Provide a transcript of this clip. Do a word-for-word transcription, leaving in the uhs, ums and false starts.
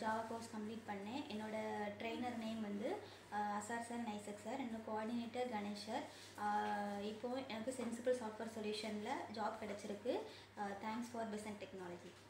Java course complete பண்ணேன். என்னோட trainer name வந்து Asar Asarsan Naisak sir and coordinator Ganesha. இப்போ எனக்கு Sensiple software solution job கிடைச்சிருக்கு. Thanks for Besant Technologies.